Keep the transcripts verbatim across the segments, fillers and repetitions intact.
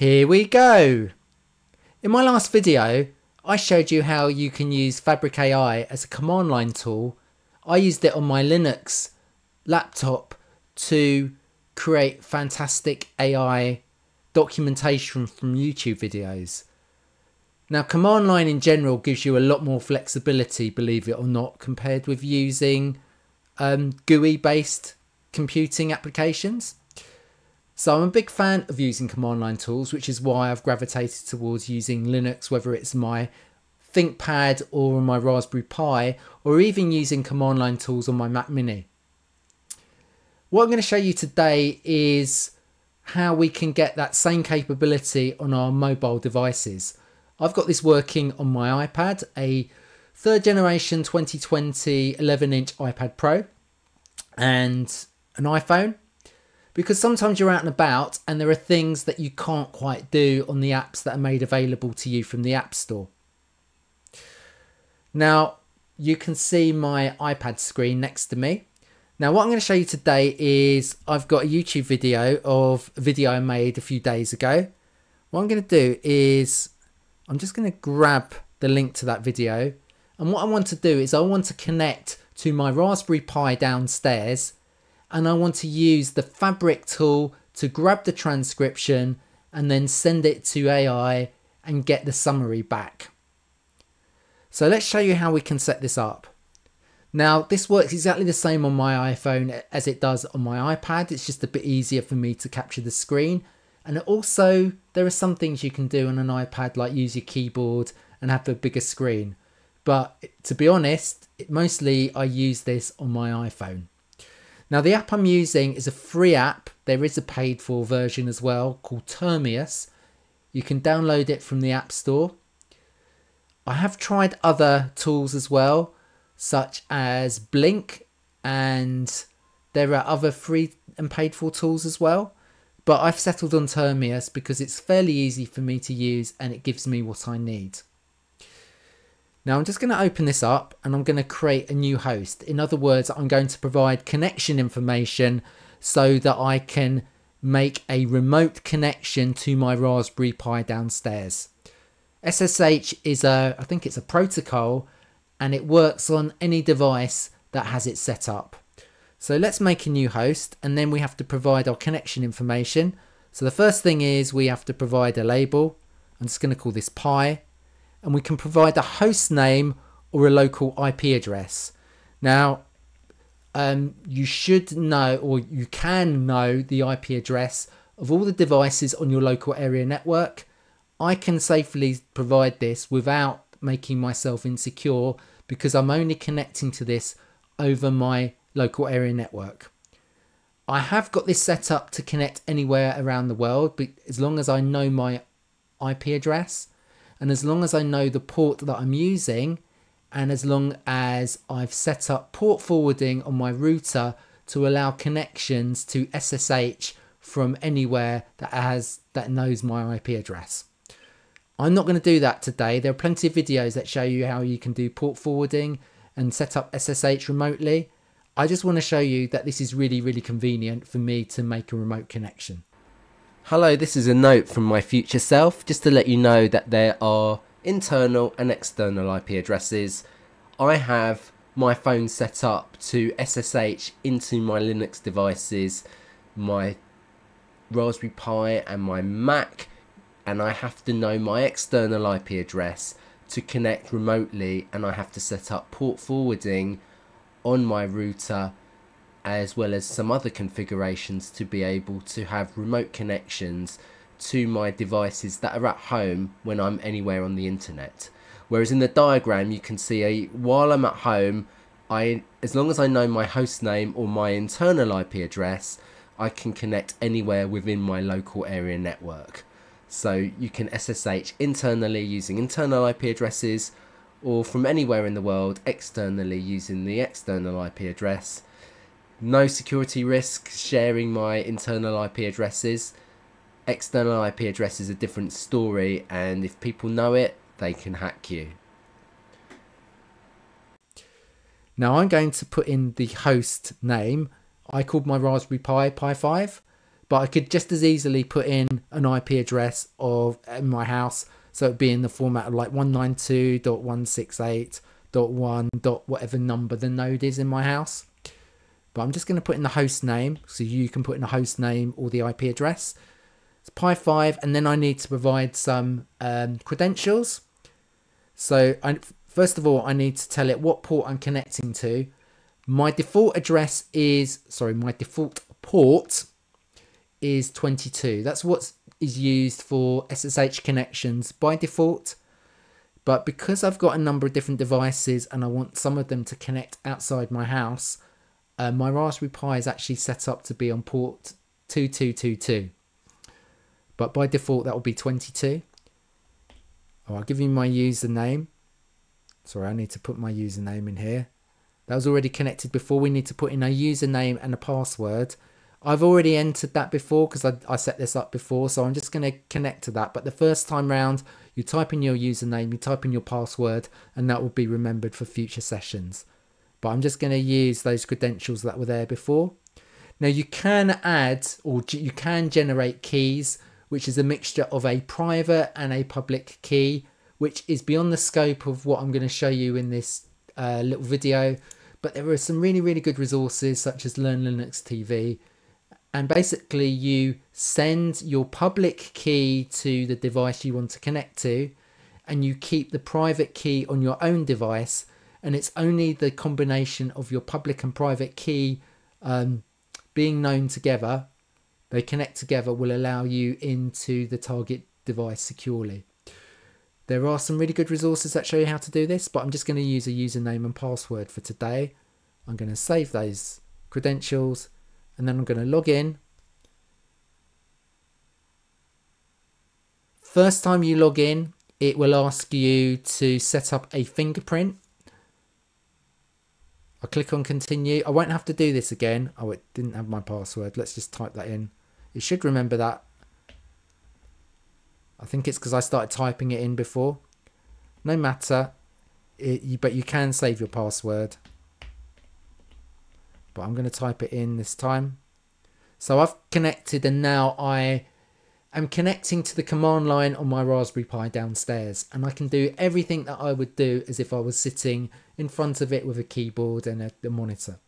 Here we go! In my last video, I showed you how you can use Fabric A I as a command line tool. I used it on my Linux laptop to create fantastic A I documentation from YouTube videos. Now, command line in general gives you a lot more flexibility, believe it or not, compared with using um, G U I-based computing applications. So I'm a big fan of using command line tools, which is why I've gravitated towards using Linux, whether it's my ThinkPad or my Raspberry Pi, or even using command line tools on my Mac Mini. What I'm going to show you today is how we can get that same capability on our mobile devices. I've got this working on my iPad, a third generation twenty twenty eleven inch iPad Pro and an iPhone. Because sometimes you're out and about and there are things that you can't quite do on the apps that are made available to you from the App Store. Now, you can see my iPad screen next to me. Now, what I'm going to show you today is I've got a YouTube video of a video I made a few days ago. What I'm going to do is I'm just going to grab the link to that video. And what I want to do is I want to connect to my Raspberry Pi downstairs, and I want to use the Fabric tool to grab the transcription and then send it to A I and get the summary back. So let's show you how we can set this up. Now, this works exactly the same on my iPhone as it does on my iPad. It's just a bit easier for me to capture the screen. And also, there are some things you can do on an iPad, like use your keyboard and have a bigger screen. But to be honest, it, mostly I use this on my iPhone. Now, the app I'm using is a free app. There is a paid for version as well called Termius. You can download it from the App Store. I have tried other tools as well, such as Blink, and there are other free and paid for tools as well. But I've settled on Termius because it's fairly easy for me to use and it gives me what I need. Now I'm just going to open this up and I'm going to create a new host. In other words, I'm going to provide connection information so that I can make a remote connection to my Raspberry Pi downstairs. S S H is a, I think it's a protocol, and it works on any device that has it set up. So let's make a new host, and then we have to provide our connection information. So the first thing is we have to provide a label. I'm just going to call this Pi. And we can provide a host name or a local I P address. Now, um, you should know, or you can know, the I P address of all the devices on your local area network. I can safely provide this without making myself insecure because I'm only connecting to this over my local area network. I have got this set up to connect anywhere around the world, but as long as I know my I P address, and as long as I know the port that I'm using, and as long as I've set up port forwarding on my router to allow connections to S S H from anywhere that has that knows my I P address. I'm not going to do that today. There are plenty of videos that show you how you can do port forwarding and set up S S H remotely. I just want to show you that this is really, really convenient for me to make a remote connection. Hello, this is a note from my future self, just to let you know that there are internal and external I P addresses. I have my phone set up to S S H into my Linux devices, my Raspberry Pi and my Mac, and I have to know my external I P address to connect remotely, and I have to set up port forwarding on my router, as well as some other configurations to be able to have remote connections to my devices that are at home when I'm anywhere on the internet. Whereas in the diagram you can see a, while I'm at home, I, as long as I know my host name or my internal I P address, I can connect anywhere within my local area network. So you can S S H internally using internal I P addresses, or from anywhere in the world externally using the external I P address. No security risk sharing my internal I P addresses. External I P address is a different story, and if people know it, they can hack you. Now I'm going to put in the host name. I called my Raspberry Pi Pi five, but I could just as easily put in an I P address of in my house, so it'd be in the format of like one ninety-two dot one sixty-eight dot one dot whatever number the node is in my house. But I'm just going to put in the host name, so you can put in a host name or the I P address. It's Pi five, and then I need to provide some um, credentials. So I, first of all, I need to tell it what port I'm connecting to. My default address is, sorry, my default port is twenty-two. That's what is used for S S H connections by default. But because I've got a number of different devices and I want some of them to connect outside my house, uh, my Raspberry Pi is actually set up to be on port two two two two. But by default, that will be twenty-two. Oh, I'll give you my username. Sorry, I need to put my username in here. That was already connected before. We need to put in a username and a password. I've already entered that before because I, I set this up before, so I'm just going to connect to that. But the first time round, you type in your username, you type in your password, and that will be remembered for future sessions. But I'm just going to use those credentials that were there before. Now you can add, or you can generate keys, which is a mixture of a private and a public key, which is beyond the scope of what I'm going to show you in this uh, little video. But there are some really, really good resources such as Learn Linux T V. And basically you send your public key to the device you want to connect to, and you keep the private key on your own device. And it's only the combination of your public and private key um, being known together, they connect together, will allow you into the target device securely. There are some really good resources that show you how to do this, but I'm just going to use a username and password for today. I'm going to save those credentials, and then I'm going to log in. First time you log in, it will ask you to set up a fingerprint. I'll click on continue. I won't have to do this again. Oh, it didn't have my password. Let's just type that in. It should remember that. I think it's because I started typing it in before. No matter, it, you, but you can save your password. But I'm going to type it in this time. So I've connected, and now I am connecting to the command line on my Raspberry Pi downstairs, and I can do everything that I would do as if I was sitting in front of it with a keyboard and a, a monitor.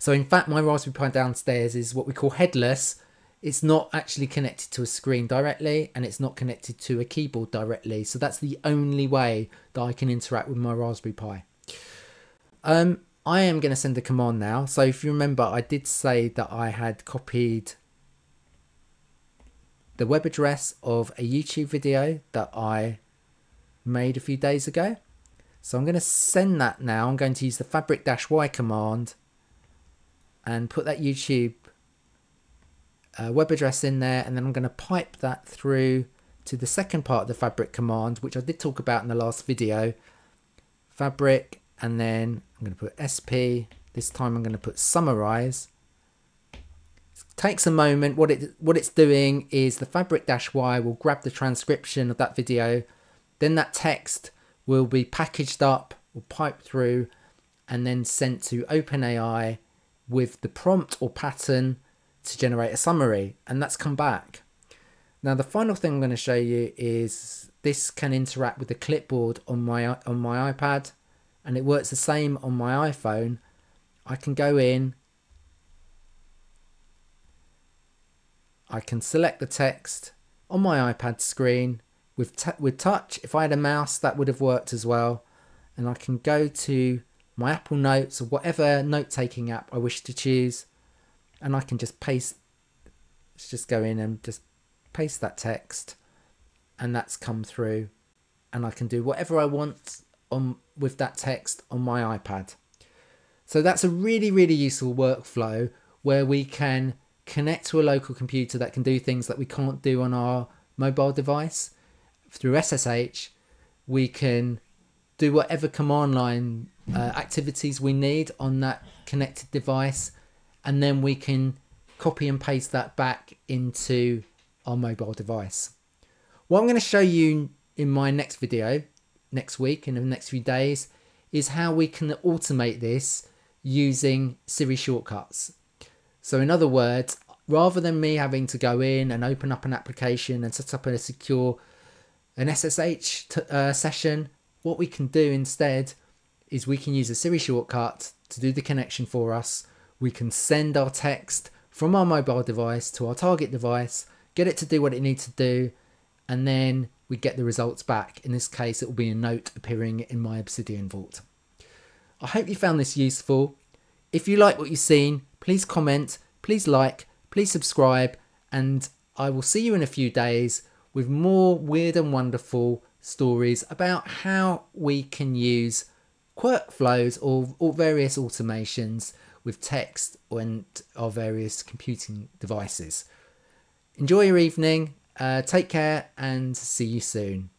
So in fact, my Raspberry Pi downstairs is what we call headless. It's not actually connected to a screen directly, and it's not connected to a keyboard directly. So that's the only way that I can interact with my Raspberry Pi. Um, I am going to send a command now. So if you remember, I did say that I had copied the web address of a YouTube video that I made a few days ago. So I'm going to send that now. I'm going to use the fabric dash Y command and put that YouTube Uh, web address in there, and then I'm going to pipe that through to the second part of the fabric command, which I did talk about in the last video. Fabric, and then I'm going to put S P. This time I'm going to put summarize. It takes a moment. What it what it's doing is the fabric dash Y will grab the transcription of that video, then that text will be packaged up or piped through and then sent to OpenAI with the prompt or pattern to generate a summary, and that's come back. Now the final thing I'm going to show you is this can interact with the clipboard on my on my iPad, and it works the same on my iPhone. I can go in, I can select the text on my iPad screen with t with touch. If I had a mouse, that would have worked as well, and I can go to my Apple Notes or whatever note-taking app I wish to choose. And I can just paste, let's just go in and just paste that text, and that's come through, and I can do whatever I want on with that text on my iPad. So that's a really, really useful workflow where we can connect to a local computer that can do things that we can't do on our mobile device. Through S S H, we can do whatever command line uh, activities we need on that connected device, and then we can copy and paste that back into our mobile device. What I'm going to show you in my next video, next week, in the next few days, is how we can automate this using Siri shortcuts. So in other words, rather than me having to go in and open up an application and set up a secure, an S S H t uh, session, what we can do instead is we can use a Siri shortcut to do the connection for us. We can send our text from our mobile device to our target device, get it to do what it needs to do, and then we get the results back. In this case, it will be a note appearing in my Obsidian vault. I hope you found this useful. If you like what you've seen, please comment, please like, please subscribe, and I will see you in a few days with more weird and wonderful stories about how we can use Quirk flows or, or various automations with text and our various computing devices. Enjoy your evening, uh, take care, and see you soon.